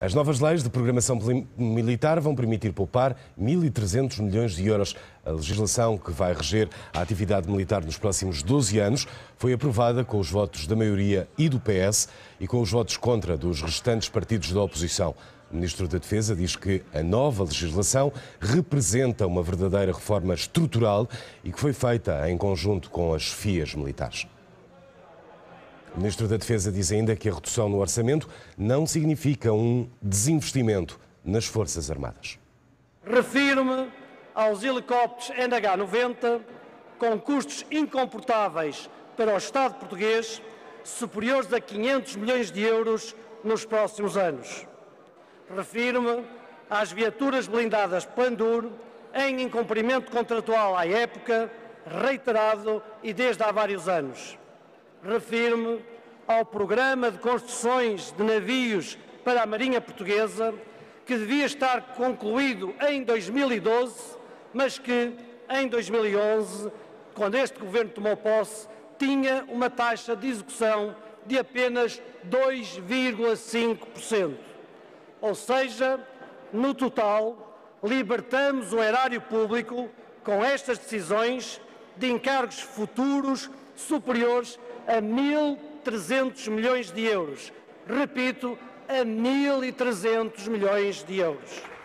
As novas leis de programação militar vão permitir poupar 1.300 milhões de euros. A legislação que vai reger a atividade militar nos próximos 12 anos foi aprovada com os votos da maioria e do PS e com os votos contra dos restantes partidos da oposição. O Ministro da Defesa diz que a nova legislação representa uma verdadeira reforma estrutural e que foi feita em conjunto com as chefias militares. O Ministro da Defesa diz ainda que a redução no orçamento não significa um desinvestimento nas Forças Armadas. Refiro-me aos helicópteros NH90 com custos incomportáveis para o Estado português, superiores a 500 milhões de euros nos próximos anos. Refiro-me às viaturas blindadas Pandur, em incumprimento contratual à época, reiterado e desde há vários anos. Refiro-me ao programa de construções de navios para a Marinha Portuguesa, que devia estar concluído em 2012, mas que, em 2011, quando este Governo tomou posse, tinha uma taxa de execução de apenas 2,5%. Ou seja, no total, libertamos o erário público com estas decisões de encargos futuros superiores a 1.300 milhões de euros. Repito, a 1.300 milhões de euros.